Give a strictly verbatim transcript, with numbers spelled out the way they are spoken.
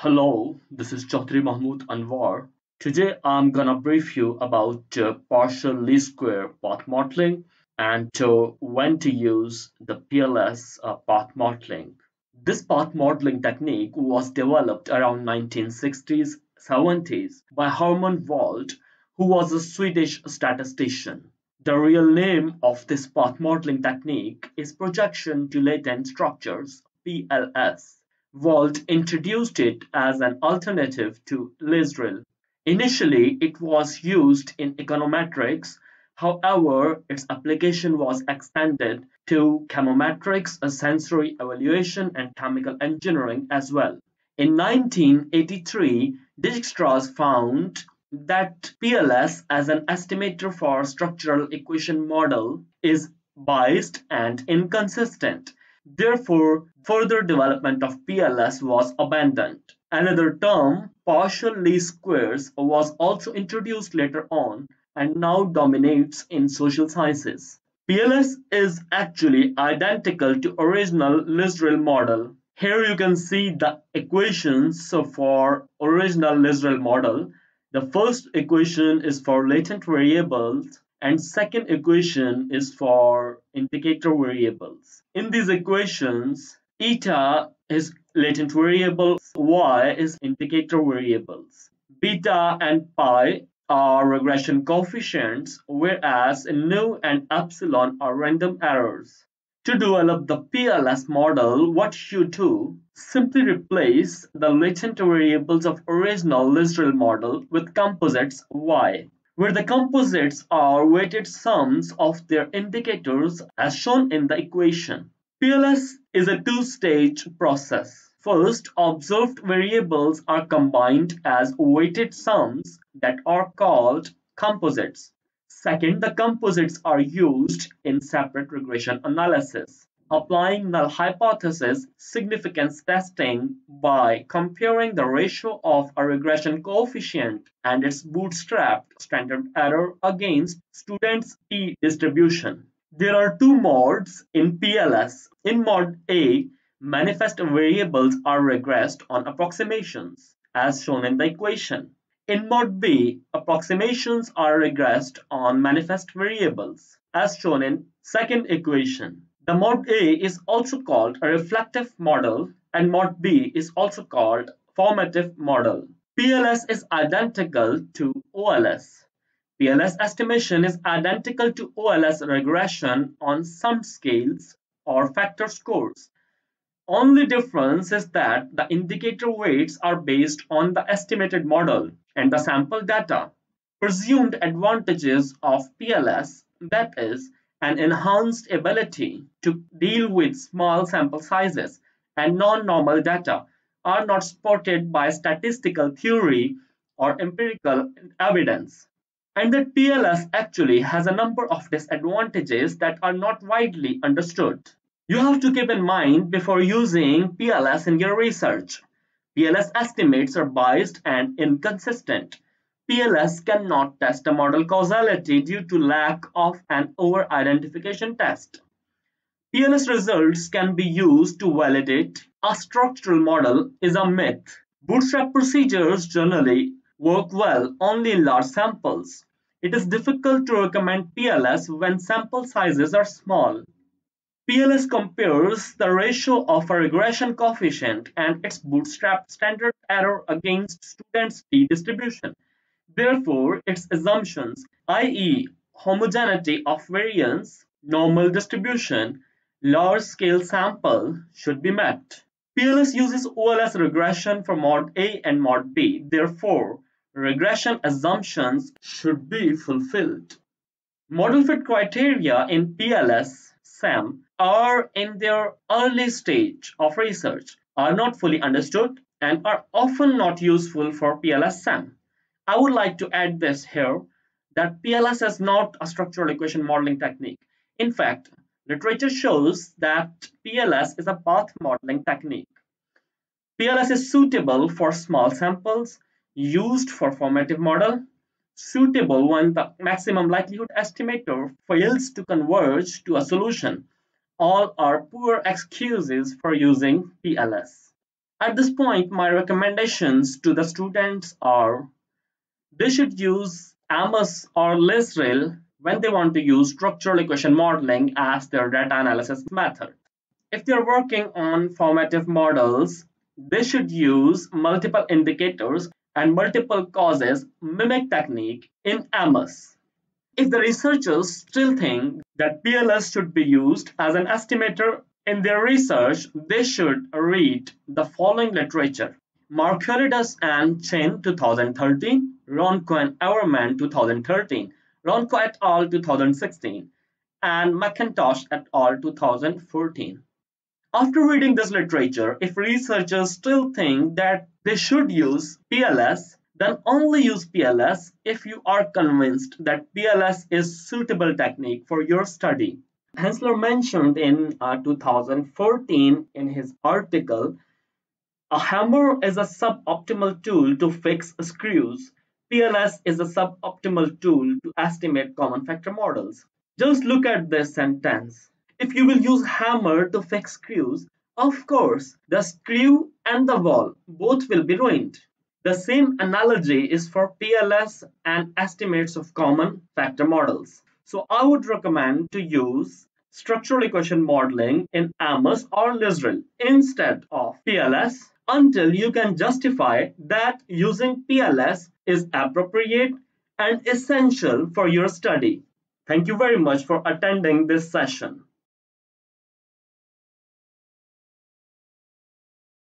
Hello, this is Ch. Mahmood Anwar. Today I'm gonna brief you about uh, partial least square path modeling and uh, when to use the P L S uh, path modeling. This path modeling technique was developed around nineteen sixties seventies by Herman Wold, who was a Swedish statistician. The real name of this path modeling technique is projection to latent structures, P L S. Wold introduced it as an alternative to LISREL. Initially, it was used in econometrics. However, its application was extended to chemometrics, sensory evaluation, and chemical engineering as well. In nineteen eighty-three, Dijkstra found that P L S as an estimator for structural equation model is biased and inconsistent. Therefore, further development of P L S was abandoned. Another term, partial least squares, was also introduced later on and now dominates in social sciences. P L S is actually identical to original LISREL model. Here you can see the equations for original LISREL model. The first equation is for latent variables, and second equation is for indicator variables. In these equations, eta is latent variable, y is indicator variables. Beta and pi are regression coefficients, whereas nu and epsilon are random errors. To develop the P L S model, what you do, simply replace the latent variables of original LISREL model with composites y, where the composites are weighted sums of their indicators as shown in the equation. P L S is a two-stage process. First, observed variables are combined as weighted sums that are called composites. Second, the composites are used in separate regression analysis, applying null hypothesis significance testing by comparing the ratio of a regression coefficient and its bootstrapped standard error against students' T distribution. There are two modes in P L S. In mode A, manifest variables are regressed on approximations, as shown in the equation. In mode B, approximations are regressed on manifest variables, as shown in second equation. The mode A is also called a reflective model, and mode B is also called formative model. P L S is identical to O L S. P L S estimation is identical to O L S regression on some scales or factor scores. Only difference is that the indicator weights are based on the estimated model and the sample data. Presumed advantages of P L S, that is, an enhanced ability to deal with small sample sizes and non-normal data, are not supported by statistical theory or empirical evidence, and that P L S actually has a number of disadvantages that are not widely understood. You have to keep in mind before using P L S in your research. P L S estimates are biased and inconsistent. P L S cannot test a model causality due to lack of an over-identification test. P L S results can be used to validate a structural model is a myth. Bootstrap procedures generally work well only in large samples. It is difficult to recommend P L S when sample sizes are small. P L S compares the ratio of a regression coefficient and its bootstrap standard error against students' T distribution. Therefore, its assumptions, that is homogeneity of variance, normal distribution, large-scale sample, should be met. P L S uses O L S regression for mode A and mode B. Therefore, regression assumptions should be fulfilled. Model fit criteria in P L S, S A M, are in their early stage of research, are not fully understood, and are often not useful for P L S S A M. I would like to add this here, that P L S is not a structural equation modeling technique. In fact, literature shows that P L S is a path modeling technique. P L S is suitable for small samples, used for formative model, suitable when the maximum likelihood estimator fails to converge to a solution. All are poor excuses for using P L S. At this point, my recommendations to the students are they should use Amos or LISREL when they want to use structural equation modeling as their data analysis method. If they are working on formative models, they should use multiple indicators and multiple causes MIMIC technique in Amos. If the researchers still think that P L S should be used as an estimator in their research, they should read the following literature: Marcoulides and Chen two thousand thirteen, Ronco and Everman two thousand thirteen, Ronco et al. two thousand sixteen, and McIntosh et al. two thousand fourteen. After reading this literature, if researchers still think that they should use P L S, then only use P L S if you are convinced that P L S is suitable technique for your study. Hensler mentioned in uh, two thousand fourteen in his article, a hammer is a suboptimal tool to fix screws. P L S is a suboptimal tool to estimate common factor models. Just look at this sentence. If you will use hammer to fix screws, of course, the screw and the wall both will be ruined. The same analogy is for P L S and estimates of common factor models. So I would recommend to use structural equation modeling in Amos or LISREL instead of P L S until you can justify that using P L S is appropriate and essential for your study. Thank you very much for attending this session.